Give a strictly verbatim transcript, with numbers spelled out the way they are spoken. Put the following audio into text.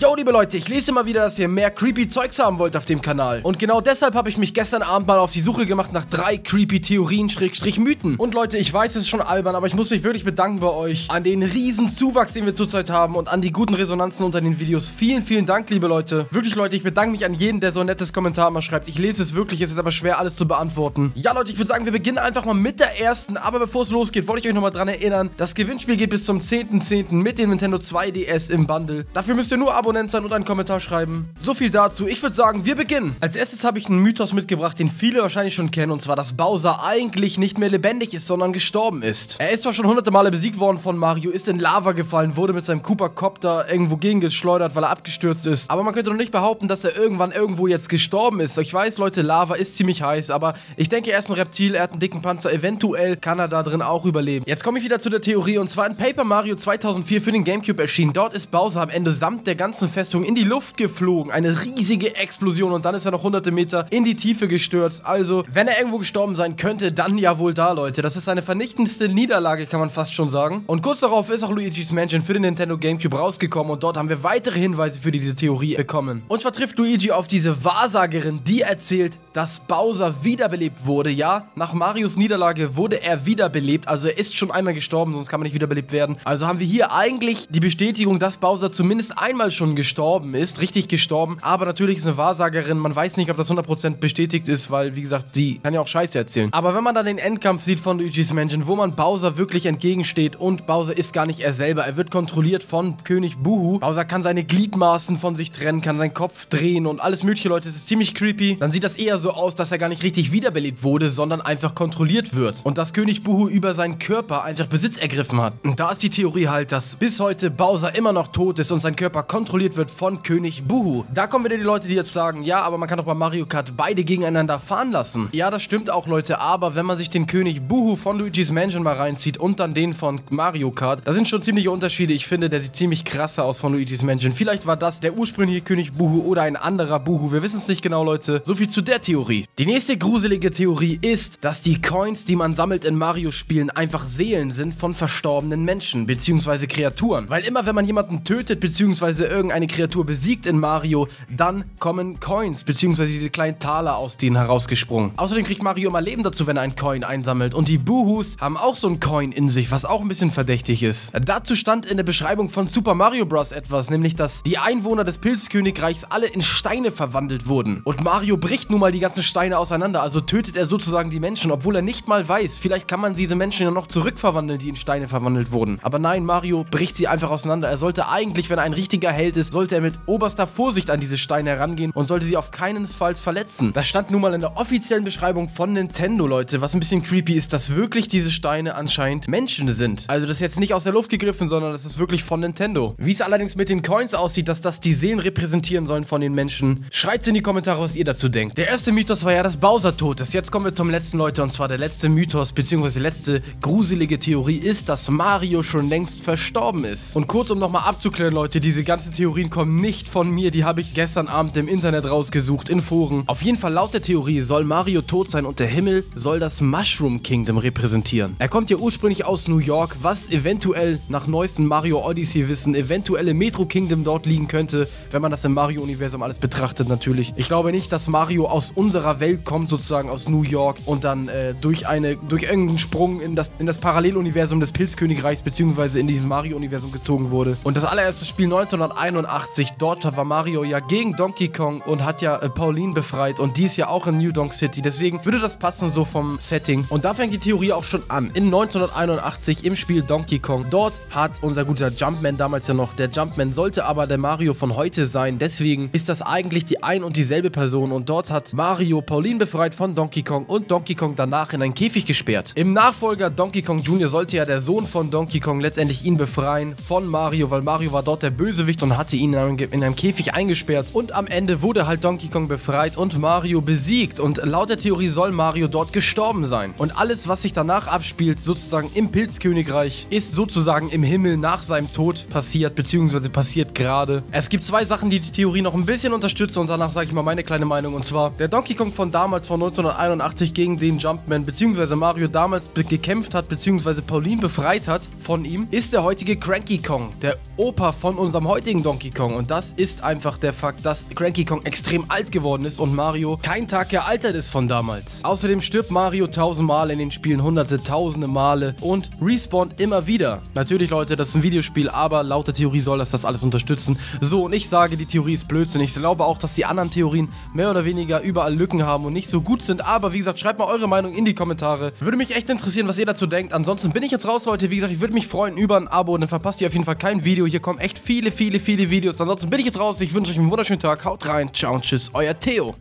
Jo, liebe Leute, ich lese immer wieder, dass ihr mehr creepy Zeugs haben wollt auf dem Kanal. Und genau deshalb habe ich mich gestern Abend mal auf die Suche gemacht nach drei creepy Theorien, Schrägstrich Mythen. Und Leute, ich weiß, es ist schon albern, aber ich muss mich wirklich bedanken bei euch an den riesen Zuwachs, den wir zurzeit haben und an die guten Resonanzen unter den Videos. Vielen, vielen Dank, liebe Leute. Wirklich, Leute, ich bedanke mich an jeden, der so ein nettes Kommentar mal schreibt. Ich lese es wirklich, es ist aber schwer, alles zu beantworten. Ja, Leute, ich würde sagen, wir beginnen einfach mal mit der ersten. Aber bevor es losgeht, wollte ich euch nochmal dran erinnern, das Gewinnspiel geht bis zum zehnten zehnten mit dem Nintendo zwei D S im Bundle. Dafür müsst ihr nur ab Abonnent sein und einen Kommentar schreiben. So viel dazu. Ich würde sagen, wir beginnen. Als erstes habe ich einen Mythos mitgebracht, den viele wahrscheinlich schon kennen, und zwar, dass Bowser eigentlich nicht mehr lebendig ist, sondern gestorben ist. Er ist zwar schon hunderte Male besiegt worden von Mario, ist in Lava gefallen, wurde mit seinem Koopa-Copter irgendwo gegengeschleudert, weil er abgestürzt ist. Aber man könnte noch nicht behaupten, dass er irgendwann irgendwo jetzt gestorben ist. Ich weiß, Leute, Lava ist ziemlich heiß, aber ich denke, er ist ein Reptil, er hat einen dicken Panzer, eventuell kann er da drin auch überleben. Jetzt komme ich wieder zu der Theorie, und zwar in Paper Mario zweitausendvier für den GameCube erschienen. Dort ist Bowser am Ende samt der ganzen Festung in die Luft geflogen. Eine riesige Explosion, und dann ist er noch hunderte Meter in die Tiefe gestürzt. Also, wenn er irgendwo gestorben sein könnte, dann ja wohl da, Leute. Das ist seine vernichtendste Niederlage, kann man fast schon sagen. Und kurz darauf ist auch Luigi's Mansion für den Nintendo GameCube rausgekommen, und dort haben wir weitere Hinweise für diese Theorie bekommen. Und zwar trifft Luigi auf diese Wahrsagerin, die erzählt, dass Bowser wiederbelebt wurde. Ja, nach Marios Niederlage wurde er wiederbelebt. Also er ist schon einmal gestorben, sonst kann man nicht wiederbelebt werden. Also haben wir hier eigentlich die Bestätigung, dass Bowser zumindest einmal schon gestorben ist, richtig gestorben, aber natürlich ist eine Wahrsagerin, man weiß nicht, ob das hundert Prozent bestätigt ist, weil, wie gesagt, die kann ja auch Scheiße erzählen. Aber wenn man dann den Endkampf sieht von Luigi's Mansion, wo man Bowser wirklich entgegensteht, und Bowser ist gar nicht er selber, er wird kontrolliert von König Buhu. Bowser kann seine Gliedmaßen von sich trennen, kann seinen Kopf drehen und alles mögliche, Leute, es ist ziemlich creepy. Dann sieht das eher so aus, dass er gar nicht richtig wiederbelebt wurde, sondern einfach kontrolliert wird und dass König Buhu über seinen Körper einfach Besitz ergriffen hat. Und da ist die Theorie halt, dass bis heute Bowser immer noch tot ist und sein Körper kontrolliert wird von König Buhu. Da kommen wieder die Leute, die jetzt sagen, ja, aber man kann doch bei Mario Kart beide gegeneinander fahren lassen. Ja, das stimmt auch, Leute, aber wenn man sich den König Buhu von Luigi's Mansion mal reinzieht und dann den von Mario Kart, da sind schon ziemliche Unterschiede. Ich finde, der sieht ziemlich krasser aus von Luigi's Mansion. Vielleicht war das der ursprüngliche König Buhu oder ein anderer Buhu. Wir wissen es nicht genau, Leute. So viel zu der Theorie. Die nächste gruselige Theorie ist, dass die Coins, die man sammelt in Mario-Spielen, einfach Seelen sind von verstorbenen Menschen bzw. Kreaturen. Weil immer, wenn man jemanden tötet bzw. irgendwie eine Kreatur besiegt in Mario, dann kommen Coins, beziehungsweise diese kleinen Taler aus denen herausgesprungen. Außerdem kriegt Mario immer Leben dazu, wenn er einen Coin einsammelt, und die Buhus haben auch so einen Coin in sich, was auch ein bisschen verdächtig ist. Dazu stand in der Beschreibung von Super Mario Bros. Etwas, nämlich, dass die Einwohner des Pilzkönigreichs alle in Steine verwandelt wurden. Und Mario bricht nun mal die ganzen Steine auseinander, also tötet er sozusagen die Menschen, obwohl er nicht mal weiß, vielleicht kann man diese Menschen ja noch zurückverwandeln, die in Steine verwandelt wurden. Aber nein, Mario bricht sie einfach auseinander. Er sollte eigentlich, wenn er ein richtiger Held ist, sollte er mit oberster Vorsicht an diese Steine herangehen und sollte sie auf keinesfalls verletzen. Das stand nun mal in der offiziellen Beschreibung von Nintendo, Leute. Was ein bisschen creepy ist, dass wirklich diese Steine anscheinend Menschen sind. Also das ist jetzt nicht aus der Luft gegriffen, sondern das ist wirklich von Nintendo. Wie es allerdings mit den Coins aussieht, dass das die Seelen repräsentieren sollen von den Menschen, schreibt in die Kommentare, was ihr dazu denkt. Der erste Mythos war ja, dass Bowser tot ist. Jetzt kommen wir zum letzten, Leute, und zwar der letzte Mythos bzw. die letzte gruselige Theorie ist, dass Mario schon längst verstorben ist. Und kurz, um nochmal abzuklären, Leute, diese ganze Theorien kommen nicht von mir, die habe ich gestern Abend im Internet rausgesucht, in Foren. Auf jeden Fall, laut der Theorie soll Mario tot sein und der Himmel soll das Mushroom Kingdom repräsentieren. Er kommt ja ursprünglich aus New York, was eventuell nach neuestem Mario Odyssey Wissen, eventuelle Metro Kingdom dort liegen könnte, wenn man das im Mario-Universum alles betrachtet natürlich. Ich glaube nicht, dass Mario aus unserer Welt kommt, sozusagen aus New York, und dann äh, durch eine, durch irgendeinen Sprung in das, in das Paralleluniversum des Pilzkönigreichs bzw. in dieses Mario-Universum gezogen wurde. Und das allererste Spiel neunzehnhunderteinundachtzig, dort war Mario ja gegen Donkey Kong und hat ja äh, Pauline befreit, und die ist ja auch in New Donk City, deswegen würde das passen so vom Setting. Und da fängt die Theorie auch schon an. In neunzehnhunderteinundachtzig im Spiel Donkey Kong, dort hat unser guter Jumpman damals ja noch, der Jumpman sollte aber der Mario von heute sein, deswegen ist das eigentlich die ein und dieselbe Person, und dort hat Mario Pauline befreit von Donkey Kong und Donkey Kong danach in einen Käfig gesperrt. Im Nachfolger Donkey Kong Junior sollte ja der Sohn von Donkey Kong letztendlich ihn befreien von Mario, weil Mario war dort der Bösewicht und hatte ihn in einem, in einem Käfig eingesperrt, und am Ende wurde halt Donkey Kong befreit und Mario besiegt, und laut der Theorie soll Mario dort gestorben sein, und alles, was sich danach abspielt, sozusagen im Pilzkönigreich, ist sozusagen im Himmel nach seinem Tod passiert, beziehungsweise passiert gerade. Es gibt zwei Sachen, die die Theorie noch ein bisschen unterstützen, und danach sage ich mal meine kleine Meinung, und zwar, der Donkey Donkey Kong von damals, von neunzehnhunderteinundachtzig, gegen den Jumpman bzw. Mario damals gekämpft hat bzw. Pauline befreit hat von ihm, ist der heutige Cranky Kong, der Opa von unserem heutigen Donkey Kong. Und das ist einfach der Fakt, dass Cranky Kong extrem alt geworden ist und Mario kein Tag gealtert ist von damals. Außerdem stirbt Mario tausendmal in den Spielen, hunderte, tausende Male und respawnt immer wieder. Natürlich, Leute, das ist ein Videospiel, aber laut der Theorie soll das das alles unterstützen. So, und ich sage, die Theorie ist Blödsinn. Ich glaube auch, dass die anderen Theorien mehr oder weniger überall Lücken haben und nicht so gut sind. Aber wie gesagt, schreibt mal eure Meinung in die Kommentare. Würde mich echt interessieren, was ihr dazu denkt. Ansonsten bin ich jetzt raus, Leute. Wie gesagt, ich würde mich freuen über ein Abo. Dann verpasst ihr auf jeden Fall kein Video. Hier kommen echt viele, viele, viele Videos. Ansonsten bin ich jetzt raus. Ich wünsche euch einen wunderschönen Tag. Haut rein. Ciao und tschüss. Euer Theo.